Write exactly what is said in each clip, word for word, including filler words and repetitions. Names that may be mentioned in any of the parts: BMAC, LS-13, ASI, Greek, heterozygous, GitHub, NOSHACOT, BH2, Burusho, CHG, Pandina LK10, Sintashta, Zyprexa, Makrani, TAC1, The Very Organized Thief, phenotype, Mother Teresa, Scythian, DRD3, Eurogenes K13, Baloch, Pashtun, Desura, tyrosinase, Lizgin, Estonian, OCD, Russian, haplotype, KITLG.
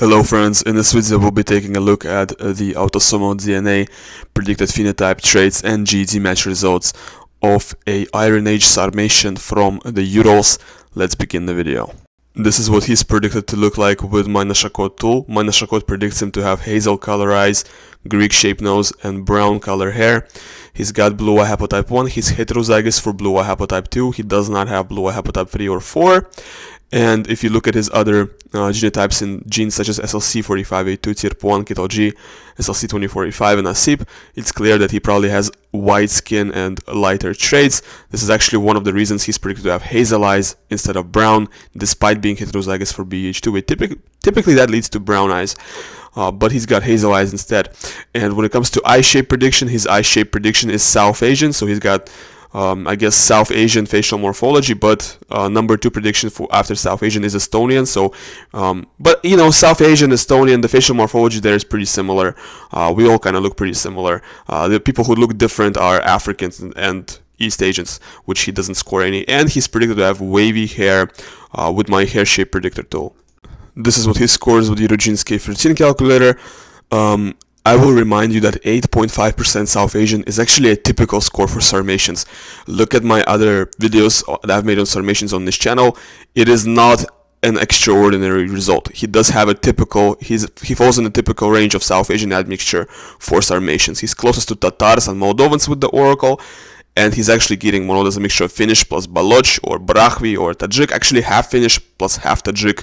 Hello friends, in this video we'll be taking a look at the autosomal D N A, predicted phenotype traits and G E D match results of a Iron Age Sarmatian from the Urals. Let's begin the video. This is what he's predicted to look like with my NOSHACOT tool. My NOSHACOT predicts him to have hazel color eyes, Greek shaped nose and brown color hair. He's got blue eye haplotype one, he's heterozygous for blue eye haplotype two, he does not have blue eye haplotype three or four. And if you look at his other uh, genotypes in genes such as S L C forty-five A two, T I R P one, K I T L G, S L C twenty forty-five, and Asip, it's clear that he probably has white skin and lighter traits. This is actually one of the reasons he's predicted to have hazel eyes instead of brown, despite being heterozygous for B H two. Typic typically that leads to brown eyes, uh, but he's got hazel eyes instead. And when it comes to eye shape prediction, his eye shape prediction is South Asian, so he's got Um, I guess South Asian facial morphology, but uh, number two prediction for after South Asian is Estonian. So, um, but you know, South Asian, Estonian, the facial morphology there is pretty similar. Uh, we all kind of look pretty similar. Uh, the people who look different are Africans and, and East Asians, which he doesn't score any. And he's predicted to have wavy hair uh, with my hair shape predictor tool. This is what he scores with Eurogenes K thirteen calculator. Um, I will remind you that eight point five percent South Asian is actually a typical score for Sarmatians. Look at my other videos that I've made on Sarmatians on this channel. It is not an extraordinary result. He does have a typical, he's, he falls in the typical range of South Asian admixture for Sarmatians. He's closest to Tatars and Moldovans with the Oracle, and he's actually getting more or less a mixture of Finnish plus Baloch or Brahvi or Tajik, actually half Finnish plus half Tajik.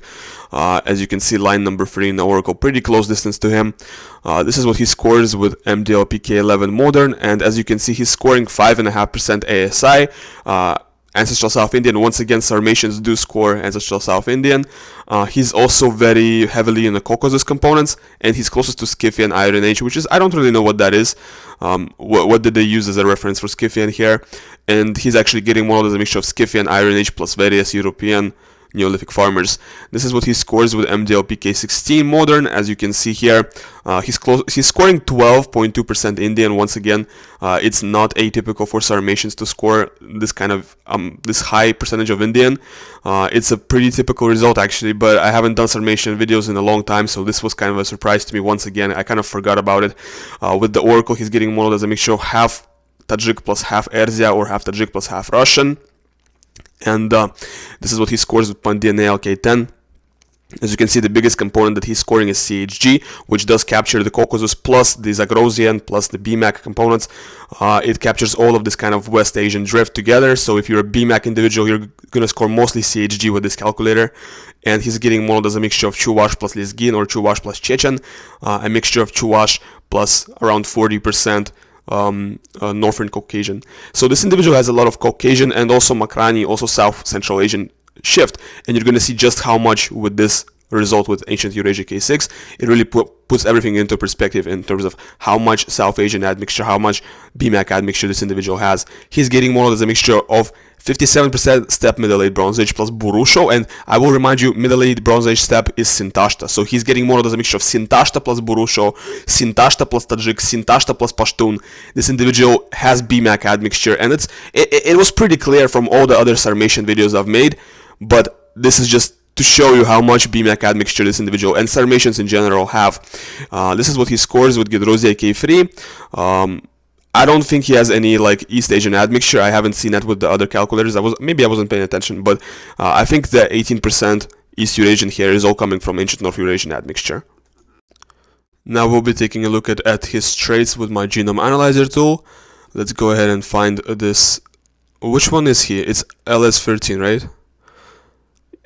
Uh, as you can see, line number three in the Oracle, pretty close distance to him. Uh, this is what he scores with M D L P K eleven modern, and as you can see, he's scoring five point five percent A S I. Uh, Ancestral South Indian, once again, Sarmatians do score Ancestral South Indian. Uh, he's also very heavily in the Caucasus components, and he's closest to Scythian Iron Age, which is, I don't really know what that is. Um, wh what did they use as a reference for Scythian here? And he's actually getting more of a mixture of Scythian Iron Age plus various European Neolithic farmers. This is what he scores with M D L P K sixteen modern. As you can see here, uh, he's close. He's scoring twelve point two percent Indian. Once again, uh, it's not atypical for Sarmatians to score this kind of um, this high percentage of Indian. Uh, it's a pretty typical result actually, but I haven't done Sarmatian videos in a long time, so this was kind of a surprise to me. Once again, I kind of forgot about it. Uh, with the Oracle, he's getting modeled as a mixture of half Tajik plus half Erzia or half Tajik plus half Russian. And uh, this is what he scores with Pandina L K ten. As you can see, the biggest component that he's scoring is C H G, which does capture the Caucasus plus the Zagrosian plus the B M A C components. Uh, it captures all of this kind of West Asian drift together. So if you're a B M A C individual, you're going to score mostly C H G with this calculator. And he's getting modeled as a mixture of Chuvash plus Lizgin or Chuvash plus Chechen, uh, a mixture of Chuvash plus around forty percent. Um, uh, Northern Caucasian. So this individual has a lot of Caucasian and also Makrani, also South Central Asian shift, and you're going to see just how much with this result with Ancient Eurasia K six. It really pu puts everything into perspective in terms of how much South Asian admixture, how much B M A C admixture this individual has. He's getting more as a mixture of fifty-seven percent step Middle Age Bronze Age plus Burusho, and I will remind you, Middle Age Bronze Age step is Sintashta, so he's getting more of a mixture of Sintashta plus Burusho, Sintashta plus Tajik, Sintashta plus Pashtun. This individual has B M A C admixture, and it's it, it, it was pretty clear from all the other Sarmatian videos I've made, but this is just to show you how much B M A C admixture this individual and Sarmatians in general have. Uh, this is what he scores with Gedrosia K three. Um, I don't think he has any like East Asian admixture. I haven't seen that with the other calculators. I was maybe I wasn't paying attention, but uh, I think the eighteen percent East Eurasian here is all coming from ancient North Eurasian admixture. Now we'll be taking a look at, at his traits with my genome analyzer tool. Let's go ahead and find this. Which one is he? It's L S thirteen, right?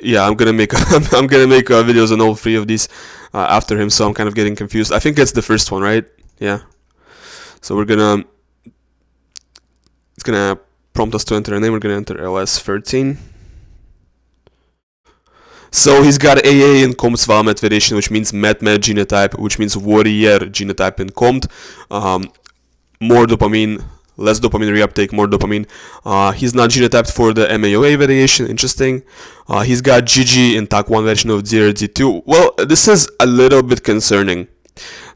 Yeah, I'm gonna make I'm gonna make uh, videos on all three of these uh, after him, so I'm kind of getting confused. I think it's the first one, right? Yeah. So we're gonna. It's gonna prompt us to enter a name. We're gonna enter L S thirteen. So he's got A A in Comte's Val/Met variation, which means Met/Met genotype, which means warrior genotype in Comte. Um, more dopamine, less dopamine reuptake, more dopamine. Uh, he's not genotyped for the M A O A variation. Interesting. Uh, he's got G G in T A C one version of D R D two. Well, this is a little bit concerning.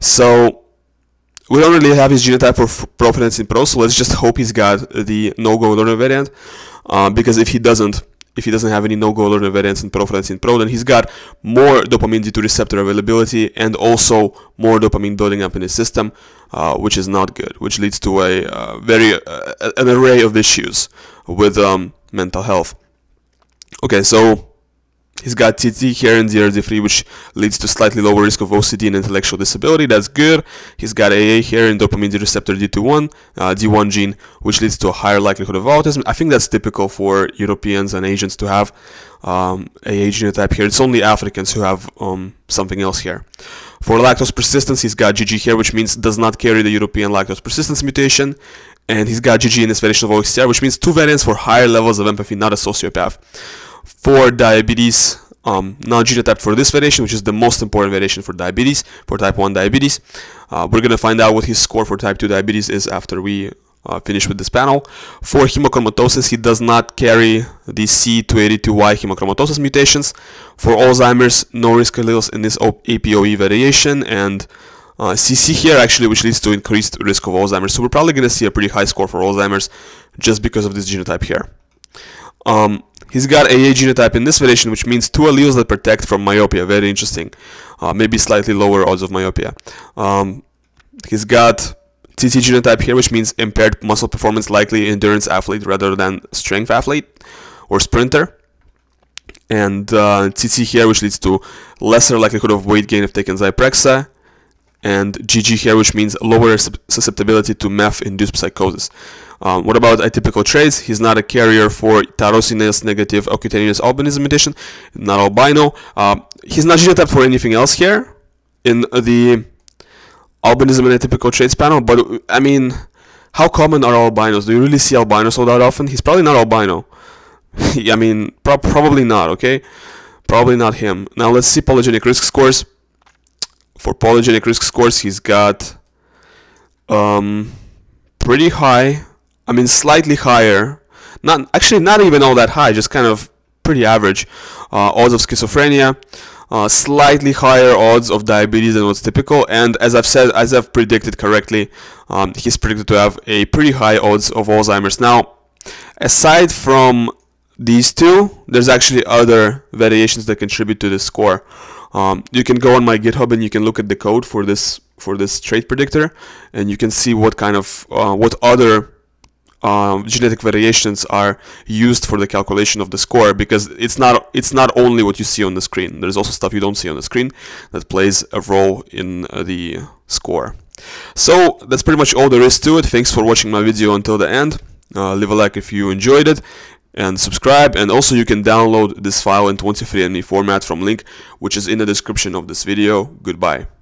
So we don't really have his genotype for Profinance in Pro, so let's just hope he's got the no-go northern variant, uh, because if he doesn't, if he doesn't have any no-go alertin variants and profilancin pro, then he's got more dopamine D two receptor availability and also more dopamine building up in his system, uh, which is not good, which leads to a uh, very uh, an array of issues with um, mental health. Okay, so he's got T T here and D R D three, which leads to slightly lower risk of O C D and intellectual disability. That's good. He's got A A here and dopamine D receptor D two one, uh, D one gene, which leads to a higher likelihood of autism. I think that's typical for Europeans and Asians to have um, A A genotype here. It's only Africans who have um, something else here. For lactose persistence, he's got G G here, which means does not carry the European lactose persistence mutation. And he's got G G in his variation of O X T R, which means two variants for higher levels of empathy, not a sociopath. For diabetes, um, not genotyped for this variation, which is the most important variation for diabetes, for type one diabetes. Uh, we're going to find out what his score for type two diabetes is after we uh, finish with this panel. For hemochromatosis, he does not carry the C two eighty-two Y hemochromatosis mutations. For Alzheimer's, no risk alleles in this A P O E variation, and uh, C C here, actually, which leads to increased risk of Alzheimer's. So we're probably going to see a pretty high score for Alzheimer's just because of this genotype here. Um, He's got A A genotype in this variation, which means two alleles that protect from myopia. Very interesting. Uh, maybe slightly lower odds of myopia. Um, he's got T T genotype here, which means impaired muscle performance, likely endurance athlete rather than strength athlete or sprinter. And uh, T T here, which leads to lesser likelihood of weight gain if taken Zyprexa. And G G here, which means lower susceptibility to meth-induced psychosis. Um, what about atypical traits? He's not a carrier for tyrosinase negative ocutaneous albinism mutation, not albino. Uh, he's not genotyped for anything else here in the albinism and atypical traits panel, but I mean, how common are albinos? Do you really see albinos all that often? He's probably not albino. I mean, pro probably not, okay? Probably not him. Now let's see polygenic risk scores. For polygenic risk scores, he's got um, pretty high. I mean, slightly higher, not actually not even all that high, just kind of pretty average uh, odds of schizophrenia, uh, slightly higher odds of diabetes than what's typical, and as I've said, as I've predicted correctly, um, he's predicted to have a pretty high odds of Alzheimer's. Now, aside from these two, there's actually other variations that contribute to this score. Um, you can go on my GitHub and you can look at the code for this for this trait predictor, and you can see what kind of uh, what other Um, genetic variations are used for the calculation of the score, because it's not it's not only what you see on the screen. There's also stuff you don't see on the screen that plays a role in uh, the score. So that's pretty much all there is to it. Thanks for watching my video until the end. Uh, leave a like if you enjoyed it and subscribe, and also you can download this file in twenty-three and me format from link, which is in the description of this video. Goodbye.